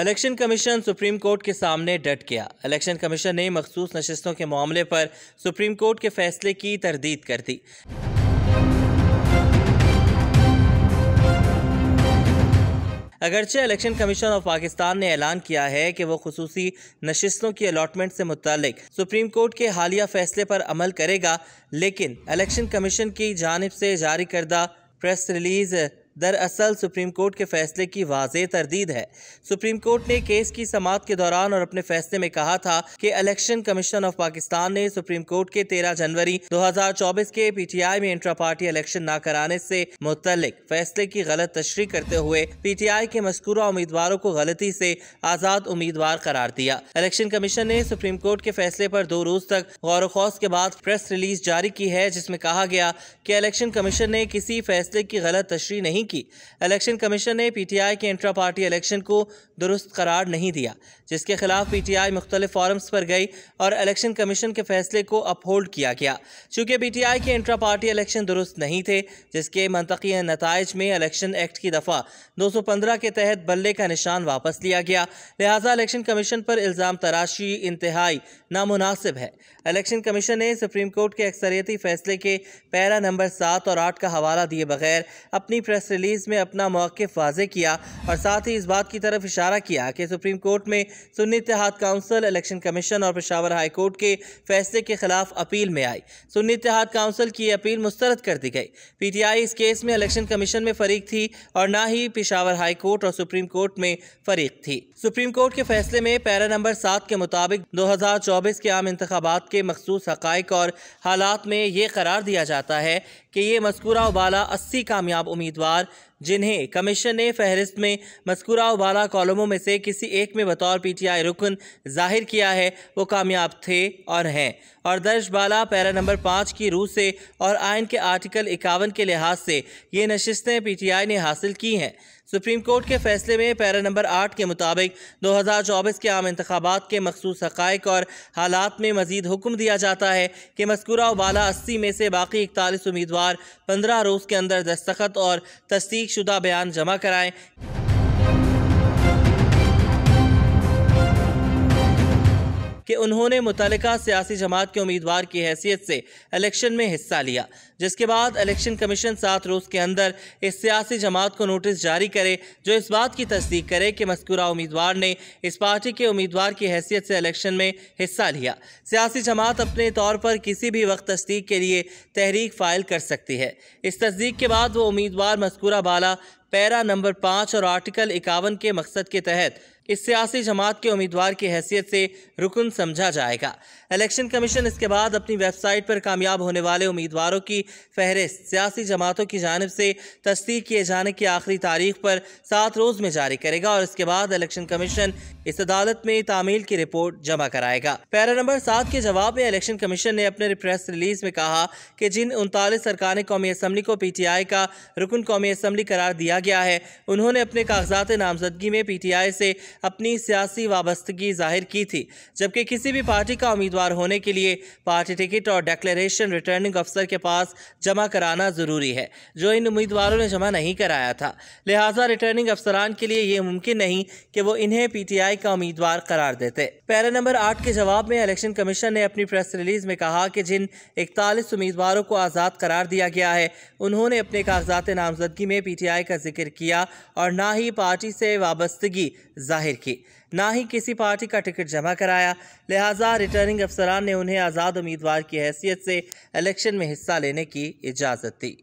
Election commission supreme court के सामने डट गया। इलेक्शन कमीशन ने मखसूस नशिस्तों के मामले पर सुप्रीम कोर्ट के फैसले की तरदीद कर दी। अगरचे इलेक्शन कमीशन ऑफ पाकिस्तान ने ऐलान किया है कि वो खुसूसी नशिस्तों की अलॉटमेंट से मुतालिक सुप्रीम कोर्ट के हालिया फैसले पर अमल करेगा, लेकिन इलेक्शन कमीशन की जानिब से जारी करदा प्रेस रिलीज दरअसल सुप्रीम कोर्ट के फैसले की वाज़ेह तरदीद है। सुप्रीम कोर्ट ने केस की समाअत के दौरान और अपने फैसले में कहा था कि इलेक्शन कमीशन ऑफ पाकिस्तान ने सुप्रीम कोर्ट के 13 जनवरी 2024 के PTI में इंट्रा पार्टी इलेक्शन ना कराने से मुतल्लिक फैसले की गलत तशरीह करते हुए PTI के मज़कूरा उम्मीदवारों को गलती से आज़ाद उम्मीदवार करार दिया। इलेक्शन कमीशन ने सुप्रीम कोर्ट के फैसले पर 2 रोज तक गौर वखौज के बाद प्रेस रिलीज जारी की है, जिसमें कहा गया कि इलेक्शन कमीशन ने किसी फैसले की गलत तशरीह नहीं की। इलेक्शन कमीशन ने PTI के इंट्रा पार्टी इलेक्शन को दुरुस्त करार नहीं दिया, जिसके खिलाफ PTI मुख्तलिफ फॉरम्स पर गई और इलेक्शन कमीशन के फैसले को अपहोल्ड किया गया। चूँकि PTI के इंट्रा पार्टी इलेक्शन दुरुस्त नहीं थे, जिसके मनतकी नताइज में इलेक्शन एक्ट की दफ़ा 215 के तहत बल्ले का निशान वापस लिया गया, लिहाजा इलेक्शन कमीशन पर इल्ज़ाम तराशी इंतहाई नामुनासिब है। इलेक्शन कमीशन ने सुप्रीम कोर्ट के अक्सरियती फैसले के पैरा नंबर 7 और 8 का हवाला दिए बगैर अपनी प्रेस रिलीज में अपना मौक़िफ़ वाज़े किया और साथ ही इस बात की तरफ इशारा किया कि सुप्रीम कोर्ट में Sunni Ittehad council, election commission और पेशावर हाई कोर्ट के फैसले के खिलाफ अपील में आई। सुन्नी इत्तेहाद काउंसिल की अपील मुस्तरद कर दी गई। PTI इस केस में इलेक्शन कमीशन में फरीक थी और ना ही पेशावर हाई कोर्ट और सुप्रीम कोर्ट में फरीक थी। सुप्रीम कोर्ट के फैसले में पैरा नंबर 7 के मुताबिक 2024 के आम इंतखाबात के मखसूस हक़ाइक़ और हालात में ये करार दिया जाता है कि ये मज़कूरा उबाला 80 कामयाब उम्मीदवार जिन्हें कमीशन ने फहरिस्त में मज़कूरा उबाला कॉलमों में से किसी एक में बतौर PTI रुकन जाहिर किया है, वो कामयाब थे और हैं और दर्ज बाला पैरा नंबर 5 की रूह से और आइन के आर्टिकल 51 के लिहाज से ये नशिस्तें PTI ने हासिल की हैं। सुप्रीम कोर्ट के फैसले में पैरा नंबर 8 के मुताबिक 2024 के आम इंतखाबात के मखसूस हक़ाइक़ और हालात में मज़ीद हुक्म दिया जाता है कि मज़कूरा उबाला 80 में से बाकी 41 उम्मीदवार 15 रोज़ के अंदर दस्तखत और तस्दीक शुदा बयान जमा कराएँ। कि उन्होंने मुतलका सियासी जमात के उम्मीदवार की हैसियत से इलेक्शन में हिस्सा लिया, जिसके बाद इलेक्शन कमीशन 7 रोज़ के अंदर इस सियासी जमात को नोटिस जारी करे जो इस बात की तस्दीक करे कि मज़कूरा उम्मीदवार ने इस पार्टी के उम्मीदवार की हैसियत से इलेक्शन में हिस्सा लिया। सियासी जमात अपने तौर पर किसी भी वक्त तस्दीक के लिए तहरीक फ़ाइल कर सकती है। इस तस्दीक के बाद वो उम्मीदवार मज़कूरा बाला पैरा नंबर 5 और आर्टिकल 51 के मकसद के तहत इस सियासी जमात के उम्मीदवार की हैसियत से रुकन समझा जाएगा। इलेक्शन कमीशन इसके बाद अपनी वेबसाइट पर कामयाब होने वाले उम्मीदवारों की फहरिस्त सियासी जमातों की जानिब से तस्दीक किए जाने की आखिरी तारीख पर 7 रोज़ में जारी करेगा और इसके बाद इलेक्शन कमीशन इस अदालत में तामील की रिपोर्ट जमा कराएगा। पैरा नंबर 7 के जवाब में इलेक्शन कमीशन ने अपने प्रेस रिलीज में कहा कि जिन 39 सरकारें कौमी असम्बली को PTI का रुकन कौमी असम्बली करार दिया गया है, उन्होंने अपने कागजात नामजदगी में PTI से अपनी सियासी वाबस्तगी जाहिर की थी, जबकि किसी भी पार्टी का उम्मीदवार होने के लिए पार्टी टिकट और डिक्लेरेशन रिटर्निंग अफसर के पास जमा कराना ज़रूरी है, जो इन उम्मीदवारों ने जमा नहीं कराया था। लिहाजा रिटर्निंग अफसरान के लिए ये मुमकिन नहीं कि वो इन्हें PTI का उम्मीदवार करार देते। पैरा नंबर 8 के जवाब में इलेक्शन कमीशन ने अपनी प्रेस रिलीज में कहा कि जिन 41 उम्मीदवारों को आज़ाद करार दिया गया है, उन्होंने अपने कागजात नामजदगी में PTI का जिक्र किया और ना ही पार्टी से वाबस्तगी जाहिर की, ना ही किसी पार्टी का टिकट जमा कराया। लिहाजा रिटर्निंग अफसरान ने उन्हें आज़ाद उम्मीदवार की हैसियत से इलेक्शन में हिस्सा लेने की इजाज़त दी।